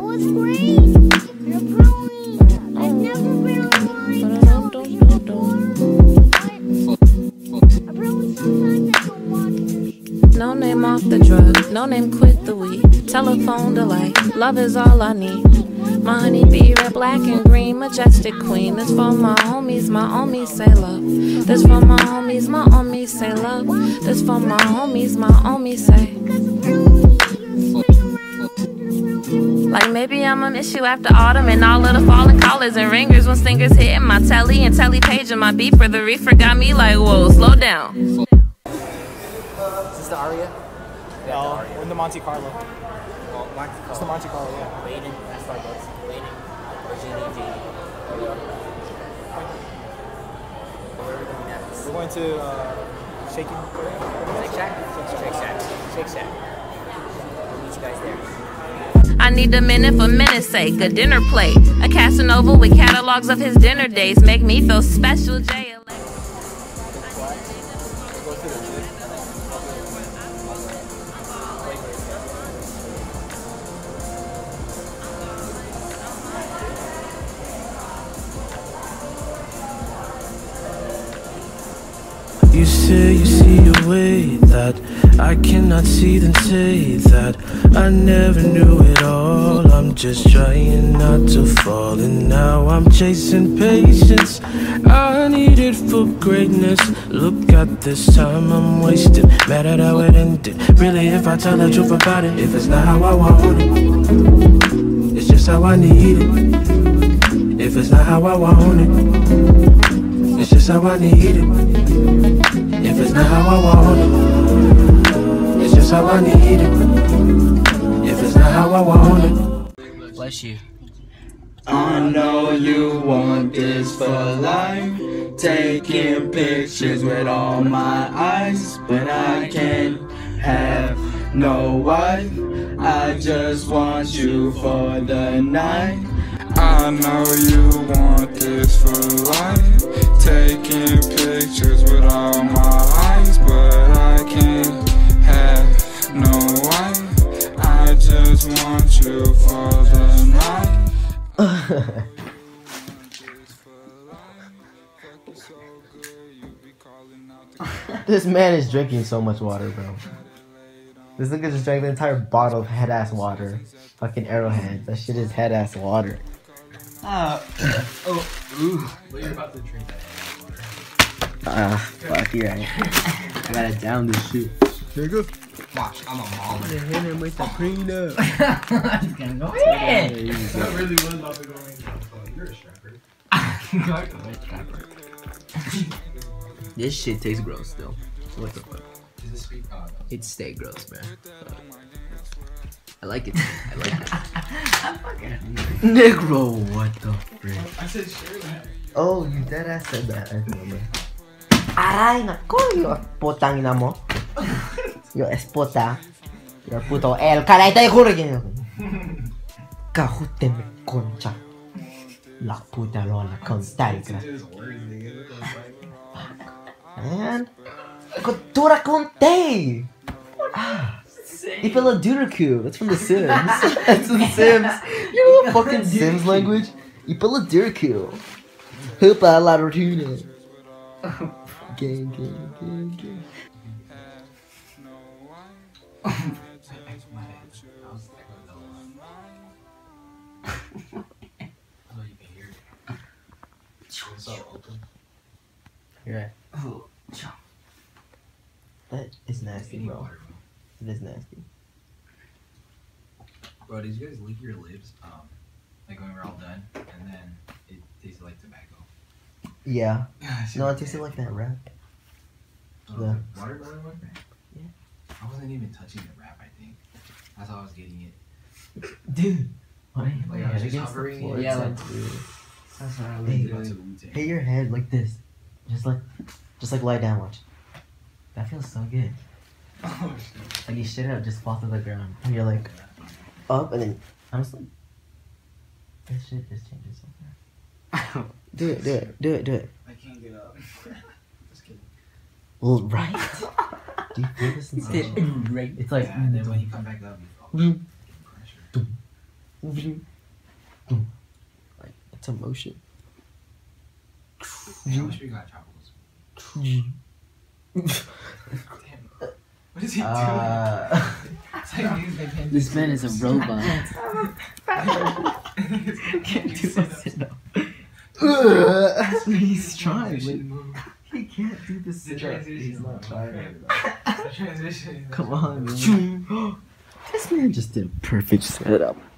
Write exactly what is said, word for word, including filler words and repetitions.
That was great. You're growing. I've never been on live television before. I probably sometimes I don't want to. No name off the drug. No name quit the weed. Telephone delay. Love is all I need. My honey bee, red, black, and green, majestic queen. This for my homies, my homies say love. This for my homies, my homies say love. This for my homies, my homies say. Like maybe I'ma miss you after autumn and all of the fallen collars and ringers when singers hitting my telly and telly page and my beeper. The reefer got me like, whoa, slow down. Is this the Aria? No, yeah, we're in the Monte Carlo. It's the Monte Carlo, yeah. Waiting. That's like us. Waiting. Virginia. Where are we going next? We're going to uh, Shake Shack? Shake Shack. Shake Shack. We'll meet you guys there. I need a minute for minute's sake. A dinner plate. A Casanova with catalogs of his dinner days. Make me feel special, J L A. You say you see a way that I cannot see, then say that I never knew it all. I'm just trying not to fall, and now I'm chasing patience. I need it for greatness. Look at this time I'm wasting. Mad at how it ended. Really, if I tell the truth about it, if it's not how I want it, it's just how I need it. If it's not how I want it, it's just how I need it. If it's not how I want it, it's just how I need it. If it's not how I want it. Bless you. I know you want this for life. Taking pictures with all my eyes. But I can't have no wife. I just want you for the night. I know you want this for life. Taking pictures with all my eyes, but I can't have no wife. I just want you for the night. This man is drinking so much water, bro. This nigga just drank the entire bottle of head ass water. Fucking Arrowhead. That shit is head ass water. Uh, oh, ooh. Well, you're about to drink that water. Uh, fuck, you're right. I gotta down this shit. Here you go. Watch, I'm a mom. I'm gonna hit him with the clean up. I'm just gonna go in. That really was about to go in. You're a strapper. I'm a strapper. This shit tastes gross, though. What the fuck? Is it sweet? Oh, no. It stay gross, man. Uh, I like it. I like it. I'm fucking Negro, what the frick? I said sure, man. Oh, you dead ass said that. I remember. Araina, coño, puta mi amor. Yo es puta. Yo puto el caraita de jurgen. Cajúteme concha. La puta lola constanza. Man, cultura conte. Ah. They fell out Duraku. That's from the Sims. That's from the Sims. You know the fucking Sims language? You fell out Duraku. Hoopa la rotuna. Gang, gang, gang, gang. You're right. Oh, that is nasty, bro. It is nasty. Bro, did you guys lick your lips, um, like when we were all done, and then it tasted like tobacco? Yeah. No, it tasted like that wrap. Oh, the watermelon wrap? Yeah. I wasn't even touching the wrap, I think. That's how I was getting it. Dude! What? Like, I was just hovering it. Yeah, like, dude. That's what I was doing. Hit your head like this. Just like, just like lie down, watch. That feels so good. Oh, shit. Like you shit out, just fall to the ground, and you're like, up, and then honestly, this shit just changes something. do it, do it, do it, do it. I can't get up. Just kidding. Well, right? Do you feel this sensation? Right. It's like, yeah, and then when you come back up, you fall. Pressure. Vroom. Mm. Like, that's a motion. Hey, I'm sure you got travels. What is he doing? Uh, like this man is a robot. Can't do that. That's what he's trying. He can't do this. The transition. He's not trying. The transition. Come on, man. This man just did a perfect setup.